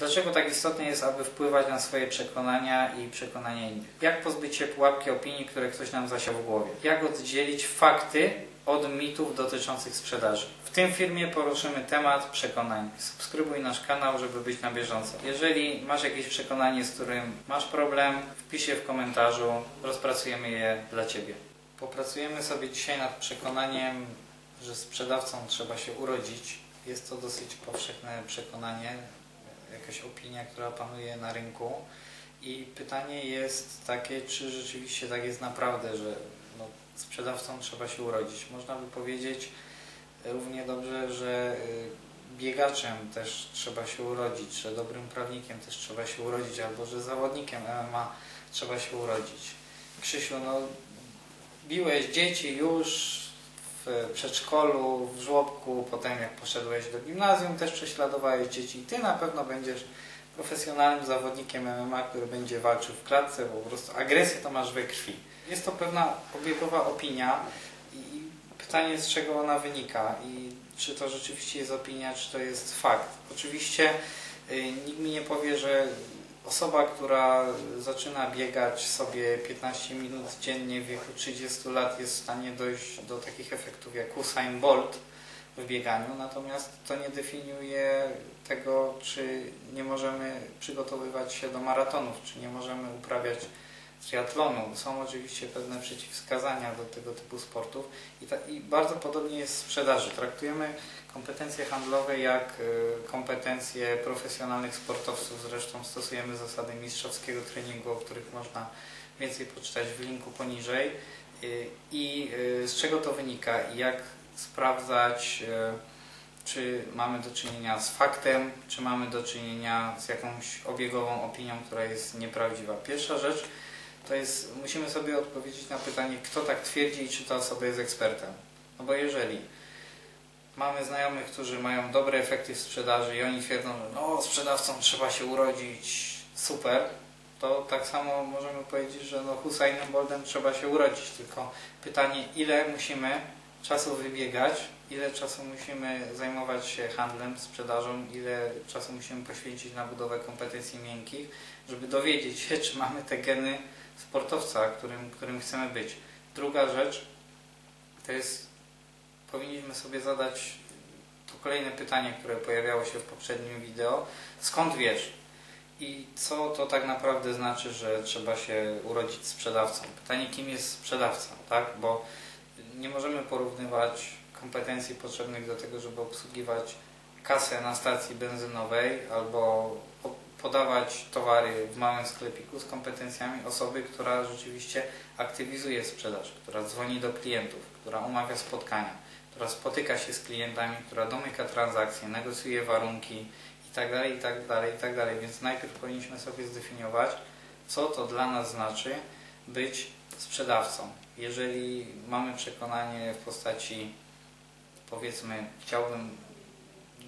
Dlaczego tak istotne jest, aby wpływać na swoje przekonania i przekonania innych? Jak pozbyć się pułapki opinii, które ktoś nam zasiał w głowie? Jak oddzielić fakty od mitów dotyczących sprzedaży? W tym filmie poruszymy temat przekonań. Subskrybuj nasz kanał, żeby być na bieżąco. Jeżeli masz jakieś przekonanie, z którym masz problem, wpisz je w komentarzu, rozpracujemy je dla Ciebie. Popracujemy sobie dzisiaj nad przekonaniem, że sprzedawcą trzeba się urodzić. Jest to dosyć powszechne przekonanie, jakaś opinia, która panuje na rynku. I pytanie jest takie, czy rzeczywiście tak jest naprawdę, że no, sprzedawcą trzeba się urodzić. Można by powiedzieć równie dobrze, że biegaczem też trzeba się urodzić, że dobrym prawnikiem też trzeba się urodzić, albo że zawodnikiem MMA trzeba się urodzić. Krzysiu, no biłeś dzieci już w przedszkolu, w żłobku, potem jak poszedłeś do gimnazjum też prześladowałeś dzieci i Ty na pewno będziesz profesjonalnym zawodnikiem MMA, który będzie walczył w klatce, bo po prostu agresję to masz we krwi. Jest to pewna obiegowa opinia i pytanie, z czego ona wynika i czy to rzeczywiście jest opinia, czy to jest fakt. Oczywiście nikt mi nie powie, że osoba, która zaczyna biegać sobie 15 minut dziennie w wieku 30 lat jest w stanie dojść do takich efektów jak Usain Bolt w bieganiu, natomiast to nie definiuje tego, czy nie możemy przygotowywać się do maratonów, czy nie możemy uprawiać triatlonu. Są oczywiście pewne przeciwwskazania do tego typu sportów i bardzo podobnie jest w sprzedaży. Traktujemy kompetencje handlowe jak kompetencje profesjonalnych sportowców. Zresztą stosujemy zasady mistrzowskiego treningu, o których można więcej poczytać w linku poniżej. I z czego to wynika i jak sprawdzać, czy mamy do czynienia z faktem, czy mamy do czynienia z jakąś obiegową opinią, która jest nieprawdziwa. Pierwsza rzecz to jest, musimy sobie odpowiedzieć na pytanie, kto tak twierdzi i czy ta osoba jest ekspertem. No bo jeżeli mamy znajomych, którzy mają dobre efekty w sprzedaży i oni twierdzą, że no sprzedawcą trzeba się urodzić, super, to tak samo możemy powiedzieć, że no Husseinem Boltem trzeba się urodzić, tylko pytanie, ile musimy czasu wybiegać, ile czasu musimy zajmować się handlem, sprzedażą, ile czasu musimy poświęcić na budowę kompetencji miękkich, żeby dowiedzieć się, czy mamy te geny sportowca, którym chcemy być. Druga rzecz to jest, powinniśmy sobie zadać to kolejne pytanie, które pojawiało się w poprzednim wideo. Skąd wiesz? I co to tak naprawdę znaczy, że trzeba się urodzić sprzedawcą? Pytanie, kim jest sprzedawca, tak? Bo nie możemy porównywać kompetencji potrzebnych do tego, żeby obsługiwać kasę na stacji benzynowej albo podawać towary w małym sklepiku z kompetencjami osoby, która rzeczywiście aktywizuje sprzedaż, która dzwoni do klientów, która umawia spotkania, która spotyka się z klientami, która domyka transakcje, negocjuje warunki itd., itd., itd. Więc najpierw powinniśmy sobie zdefiniować, co to dla nas znaczy być sprzedawcą. Jeżeli mamy przekonanie w postaci, powiedzmy, chciałbym,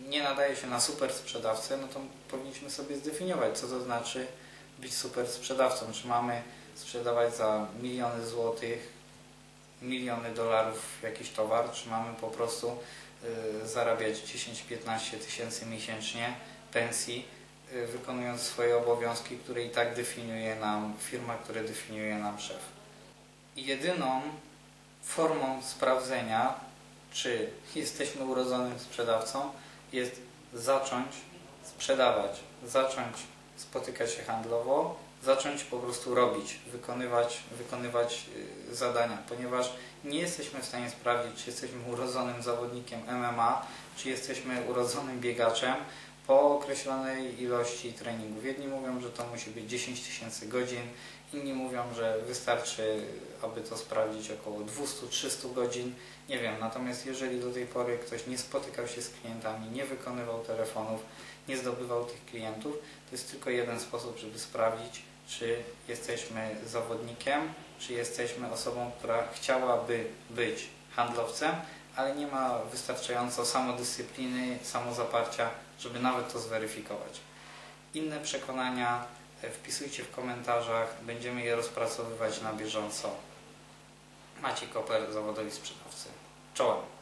nie nadaje się na super sprzedawcę, no to powinniśmy sobie zdefiniować, co to znaczy być super sprzedawcą. Czy mamy sprzedawać za miliony złotych, miliony dolarów jakiś towar, czy mamy po prostu zarabiać 10-15 tysięcy miesięcznie pensji, wykonując swoje obowiązki, które i tak definiuje nam firma, które definiuje nam szef. I jedyną formą sprawdzenia, czy jesteśmy urodzonym sprzedawcą, jest zacząć sprzedawać, zacząć spotykać się handlowo, zacząć po prostu robić, wykonywać zadania, ponieważ nie jesteśmy w stanie sprawdzić, czy jesteśmy urodzonym zawodnikiem MMA, czy jesteśmy urodzonym biegaczem po określonej ilości treningów. Jedni mówią, że to musi być 10 tysięcy godzin, inni mówią, że wystarczy, aby to sprawdzić, około 200-300 godzin. Nie wiem, natomiast jeżeli do tej pory ktoś nie spotykał się z klientami, nie wykonywał telefonów, nie zdobywał tych klientów, to jest tylko jeden sposób, żeby sprawdzić, czy jesteśmy zawodnikiem, czy jesteśmy osobą, która chciałaby być handlowcem, ale nie ma wystarczająco samodyscypliny, samozaparcia, żeby nawet to zweryfikować. Inne przekonania wpisujcie w komentarzach, będziemy je rozpracowywać na bieżąco. Maciej Koper, Zawodowy Sprzedawca. Czołem!